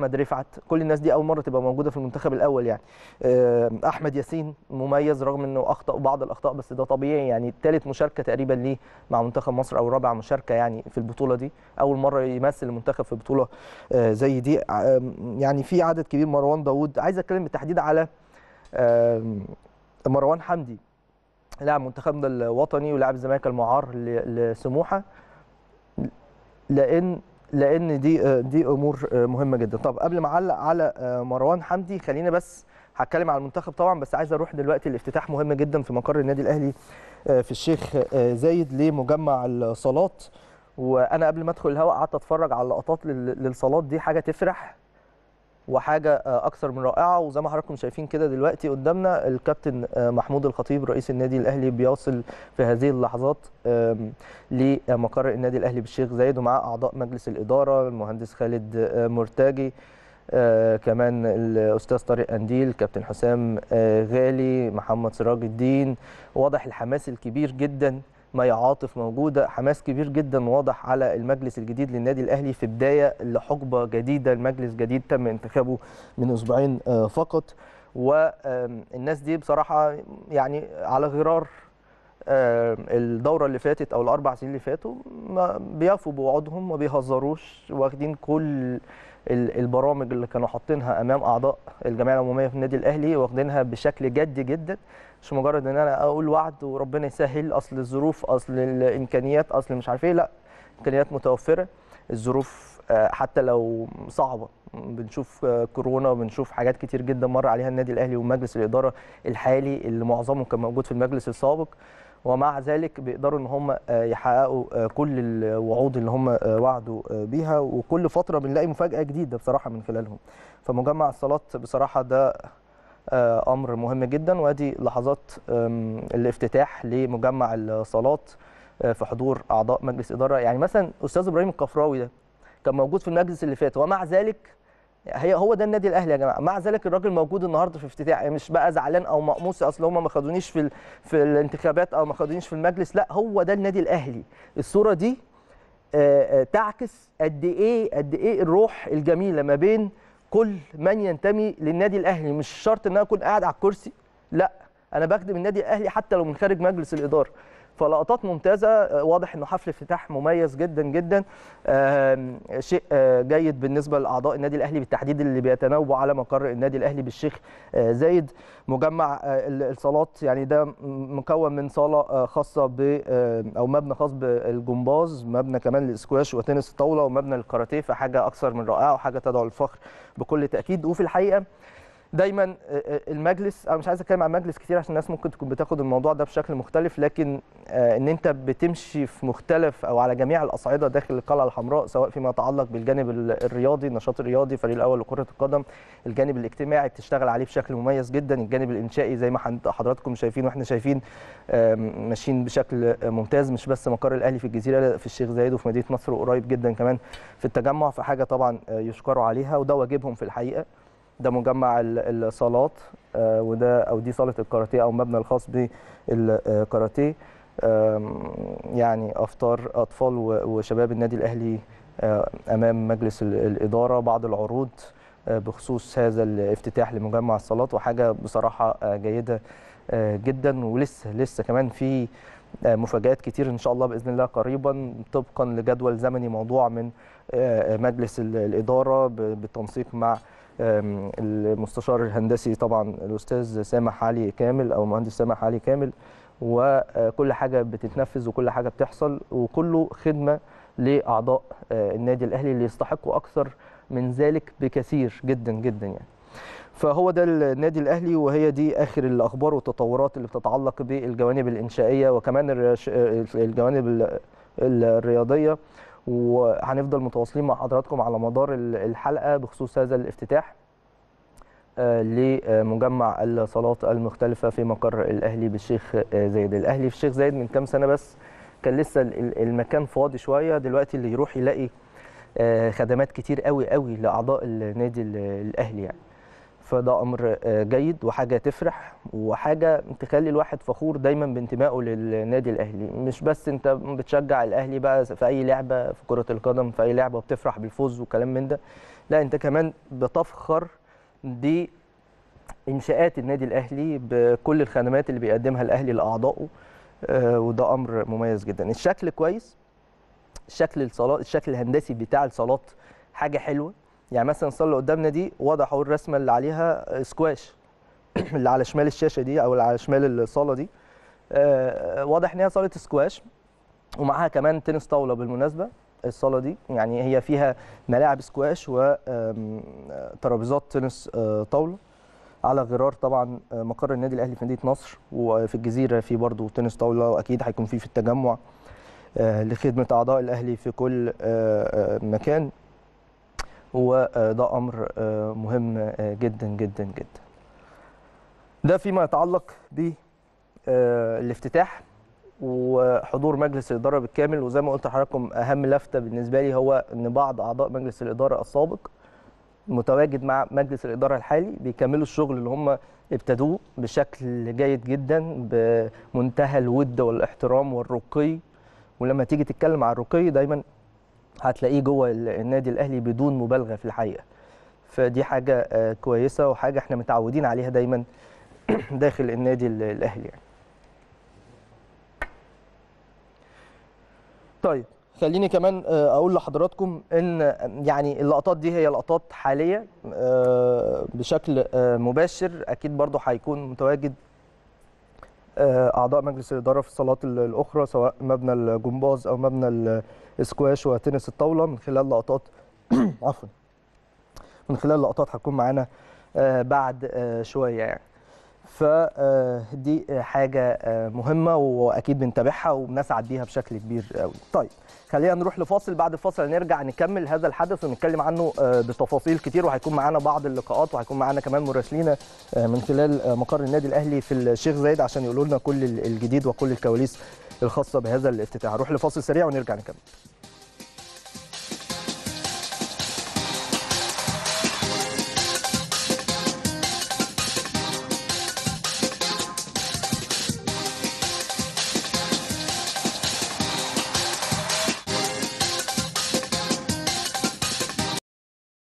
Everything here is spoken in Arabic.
احمد رفعت، كل الناس دي اول مره تبقى موجوده في المنتخب الاول يعني. احمد ياسين مميز رغم انه اخطا بعض الاخطاء بس ده طبيعي يعني، ثالث مشاركه تقريبا ليه مع منتخب مصر او رابع مشاركه يعني في البطوله دي، اول مره يمثل المنتخب في بطوله زي دي يعني. في عدد كبير. مروان داوود، عايز اتكلم بالتحديد على مروان حمدي لاعب منتخبنا الوطني ولاعب الزمالك المعار لسموحه، لان دي امور مهمه جدا. طب قبل ما اعلق على مروان حمدي خلينا بس هتكلم على المنتخب طبعا، بس عايز اروح دلوقتي الافتتاح مهم جدا في مقر النادي الاهلي في الشيخ زايد لمجمع الصالات، وانا قبل ما ادخل الهواء قعدت اتفرج على لقطات للصالات دي، حاجه تفرح وحاجه اكثر من رائعه. وزي ما حضراتكم شايفين كده دلوقتي قدامنا الكابتن محمود الخطيب رئيس النادي الاهلي بيوصل في هذه اللحظات لمقر النادي الاهلي بالشيخ زايد، ومعاه اعضاء مجلس الاداره المهندس خالد مرتاجي، كمان الاستاذ طارق قنديل، كابتن حسام غالي، محمد سراج الدين. واضح الحماس الكبير جدا، مي عاطف موجوده، حماس كبير جدا واضح على المجلس الجديد للنادي الاهلي في بدايه لحقبه جديده، المجلس الجديد تم انتخابه من اسبوعين فقط، والناس دي بصراحه يعني على غرار الدوره اللي فاتت او ال4 سنين اللي فاتوا بيقفوا بوعودهم ما بيهزروش، واخدين كل البرامج اللي كانوا حاطينها امام اعضاء الجمعيه العموميه في النادي الاهلي واخدينها بشكل جدي جدا، مش مجرد ان انا اقول وعد وربنا يسهل اصل الظروف اصل الامكانيات اصل مش عارف ايه. لا، امكانيات متوفره، الظروف حتى لو صعبه، بنشوف كورونا، بنشوف حاجات كتير جدا مر عليها النادي الاهلي ومجلس الاداره الحالي اللي معظمه كان موجود في المجلس السابق، ومع ذلك بيقدروا ان هم يحققوا كل الوعود اللي هم وعدوا بيها، وكل فتره بنلاقي مفاجاه جديده بصراحه من خلالهم. فمجمع الصالات بصراحه ده امر مهم جدا، وادي لحظات الافتتاح لمجمع الصالات في حضور اعضاء مجلس اداره. يعني مثلا استاذ ابراهيم الكفراوي ده كان موجود في المجلس اللي فات، ومع ذلك هو ده النادي الاهلي يا جماعه، مع ذلك الراجل موجود النهارده في افتتاح، مش بقى زعلان او مقموص اصل هم ما خدونيش في الانتخابات او ما خدونيش في المجلس، لا هو ده النادي الاهلي. الصوره دي تعكس قد ايه الروح الجميله ما بين كل من ينتمي للنادي الاهلي، مش شرط ان انا اكون قاعد على الكرسي، لا انا بخدم النادي الاهلي حتى لو من خارج مجلس الاداره. فلقطات ممتازه، واضح انه حفل افتتاح مميز جدا جدا، شيء جيد بالنسبه لاعضاء النادي الاهلي بالتحديد اللي بيتنوبوا على مقر النادي الاهلي بالشيخ زايد. مجمع الصالات يعني ده مكون من صاله خاصه او مبنى خاص بالجمباز، مبنى كمان للاسكواش وتنس الطاوله، ومبنى للكاراتيه، فحاجه اكثر من رائعه وحاجه تدعو للفخر بكل تاكيد. وفي الحقيقه دايما المجلس، انا مش عايز اتكلم عن المجلس كتير عشان الناس ممكن تكون بتاخد الموضوع ده بشكل مختلف، لكن ان انت بتمشي في مختلف او على جميع الاصعده داخل القلعه الحمراء، سواء فيما يتعلق بالجانب الرياضي، النشاط الرياضي، الفريق الاول لكره القدم، الجانب الاجتماعي بتشتغل عليه بشكل مميز جدا، الجانب الانشائي زي ما حضراتكم شايفين واحنا شايفين ماشيين بشكل ممتاز، مش بس مقر الاهلي في الجزيره، لا في الشيخ زايد وفي مدينه نصر وقريب جدا كمان في التجمع، فحاجه طبعا يشكروا عليها وده واجبهم في الحقيقه. ده مجمع الصالات، وده او دي صاله الكاراتيه او المبنى الخاص بالكاراتيه، يعني افطار اطفال وشباب النادي الاهلي امام مجلس الاداره، بعض العروض بخصوص هذا الافتتاح لمجمع الصالات، وحاجه بصراحه جيده جدا. ولسه كمان في مفاجآت كتير ان شاء الله باذن الله قريبا طبقا لجدول زمني موضوع من مجلس الاداره بالتنسيق مع المستشار الهندسي طبعا الاستاذ سامح علي كامل او المهندس سامح علي كامل، وكل حاجه بتتنفذ وكل حاجه بتحصل، وكله خدمه لاعضاء النادي الاهلي اللي يستحقوا اكثر من ذلك بكثير جدا جدا يعني. فهو ده النادي الاهلي، وهي دي اخر الاخبار والتطورات اللي بتتعلق بالجوانب الانشائيه وكمان الجوانب الرياضيه، وهنفضل متواصلين مع حضراتكم على مدار الحلقه بخصوص هذا الافتتاح لمجمع الصالات المختلفه في مقر الاهلي بالشيخ زايد. الاهلي في الشيخ زايد من كام سنه بس كان لسه المكان فاضي شويه، دلوقتي اللي يروح يلاقي خدمات كتير قوي قوي لاعضاء النادي الاهلي يعني. فده امر جيد وحاجه تفرح وحاجه تخلي الواحد فخور دايما بانتمائه للنادي الاهلي، مش بس انت بتشجع الاهلي بقى في اي لعبه، في كره القدم في اي لعبه وبتفرح بالفوز وكلام من ده، لا انت كمان بتفخر دي انشاءات النادي الاهلي بكل الخدمات اللي بيقدمها الاهلي لاعضائه، وده امر مميز جدا. الشكل كويس، الشكل الهندسي بتاع الصالات حاجه حلوه، يعني مثلا الصاله اللي قدامنا دي وضعوا الرسمه اللي عليها سكواش اللي على شمال الشاشه دي او اللي على شمال الصاله دي، واضح ان هي صاله سكواش ومعاها كمان تنس طاوله. بالمناسبه الصاله دي يعني هي فيها ملاعب سكواش وترابيزات تنس طاوله، على غرار طبعا مقر النادي الاهلي في مدينه نصر، وفي الجزيره في برضه تنس طاوله، واكيد هيكون في التجمع لخدمه اعضاء الاهلي في كل مكان، وده امر مهم جدا جدا جدا. ده فيما يتعلق بالافتتاح وحضور مجلس الاداره بالكامل. وزي ما قلت لحضراتكم اهم لفته بالنسبه لي هو ان بعض اعضاء مجلس الاداره السابق متواجد مع مجلس الاداره الحالي بيكملوا الشغل اللي هم ابتدوه بشكل جيد جدا بمنتهى الود والاحترام والرقي. ولما تيجي تتكلم عن الرقي دايما هتلاقيه جوه النادي الاهلي بدون مبالغه في الحقيقه، فدي حاجه كويسه وحاجه احنا متعودين عليها دايما داخل النادي الاهلي يعني. طيب خليني كمان اقول لحضراتكم ان يعني اللقطات دي هي لقطات حاليه بشكل مباشر، اكيد برضه هيكون متواجد اعضاء مجلس الاداره في الصالات الاخرى سواء مبنى الجمباز او مبنى الاسكواش وتنس الطاوله، من خلال لقطات عفوا من خلال لقطات هتكون معانا بعد شويه يعني. فدي حاجه مهمه واكيد بنتابعها وبنسعد بيها بشكل كبير قوي. طيب خلينا نروح لفاصل، بعد الفاصل نرجع نكمل هذا الحدث ونتكلم عنه بتفاصيل كتير، وهيكون معانا بعض اللقاءات وهيكون معانا كمان مراسلينا من خلال مقر النادي الاهلي في الشيخ زايد عشان يقولوا لنا كل الجديد وكل الكواليس الخاصه بهذا الافتتاح. نروح لفاصل سريع ونرجع نكمل.